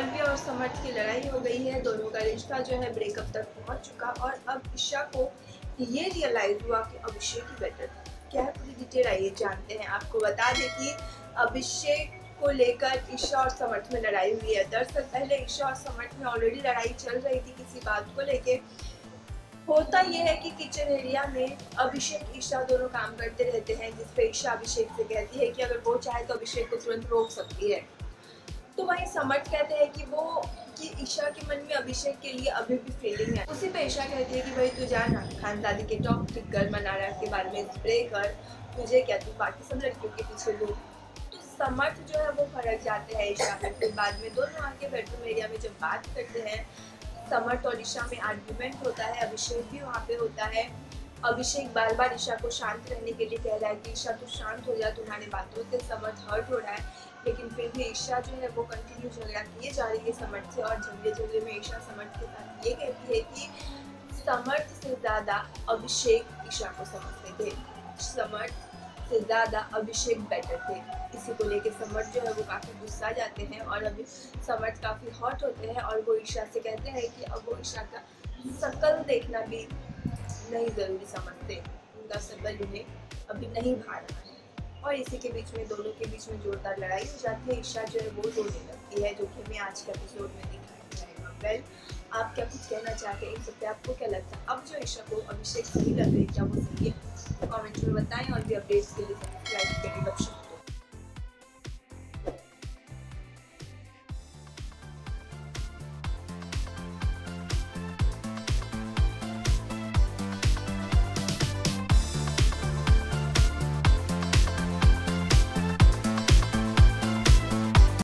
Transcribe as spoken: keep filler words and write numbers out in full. मालविया और समर्थ की लड़ाई हो गई है, दोनों का रिश्ता जो है ब्रेकअप तक पहुंच चुका। और अब ईशा को ये रियलाइज हुआ कि अभिषेक ही बेटर था। क्या है पूरी डिटेल आइए जानते हैं। आपको बता दें कि अभिषेक को लेकर ईशा और समर्थ में लड़ाई हुई है। दरअसल पहले ईशा और समर्थ में ऑलरेडी लड़ाई चल रही थी किसी बात को लेके। होता यह है कि किचन एरिया में अभिषेक ईशा दोनों काम करते रहते हैं, जिसपे ईशा अभिषेक से कहती है कि अगर वो चाहे तो अभिषेक को तुरंत रोक सकती है। तो वहीं समर्थ कहते हैं कि वो कि ईशा के मन में अभिषेक के लिए अभी भी फीलिंग है। उसी पे ईशा कहती है कि भाई तू जाना खानदादी के टॉपिक गर्ल मनारा के बारे में स्प्रे कर, तुझे क्या तू बाकी सब लड़कियों के पीछे लूँ। तो समर्थ जो है वो फर्क जाते हैं ईशा पर। फिर बाद में दोनों आके बेडरूम एरिया में जब बात करते हैं, समर्थ और ईशा में आर्ग्यूमेंट होता है, अभिषेक भी वहाँ पे होता है। अभिषेक बार बार ईशा को शांत रहने के लिए कह रहा है कि ईशा तू शांत हो जा, तुम्हारी बातों से समर्थ हर्ट हो रहा है। लेकिन फिर भी ईशा जो है वो कंटिन्यू झगड़ा किए जा रही है समर्थ से। और झगड़े झगड़े में ईशा समर्थ के साथ ये कहती है कि समर्थ से ज़्यादा अभिषेक ईशा को समझते थे, समर्थ से ज़्यादा अभिषेक बेटर थे। इसी को लेके समर्थ जो है वो काफ़ी गुस्सा जाते हैं और अभी समर्थ काफ़ी हॉट होते हैं। और वो ईशा से कहते हैं कि अब वो ईशा का शकल देखना भी नहीं ज़रूरी समझते, उनका शकल उन्हें अभी नहीं भा रहा है। और इसी के बीच में दोनों के बीच में जोरदार लड़ाई हो जाती है। ईशा जो है वो रोने लगती है, जो कि हमें आज के एपिसोड में दिखाया जाएगा। वेल आप क्या कुछ कहना चाहते हैं इन सब पे? आपको क्या लगता है अब जो ईशा को अभिषेक सही लग रही है, क्या वो सही है? कमेंट में बताएं और भी अपडेट्स के लिए सब्सक्राइब करें।